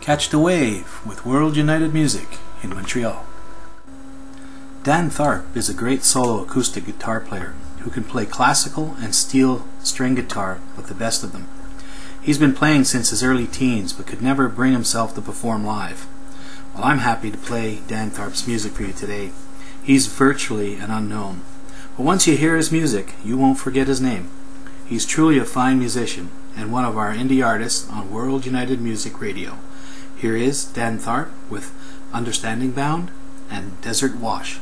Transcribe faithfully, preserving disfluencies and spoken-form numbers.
Catch the wave with World United Music in Montreal. Dan Tharp is a great solo acoustic guitar player who can play classical and steel string guitar with the best of them. He's been playing since his early teens but could never bring himself to perform live. Well, I'm happy to play Dan Tharp's music for you today. He's virtually an unknown, but once you hear his music, you won't forget his name. He's truly a fine musician and one of our indie artists on World United Music Radio. Here is Dan Tharp with Understanding Bound and Desert Wash.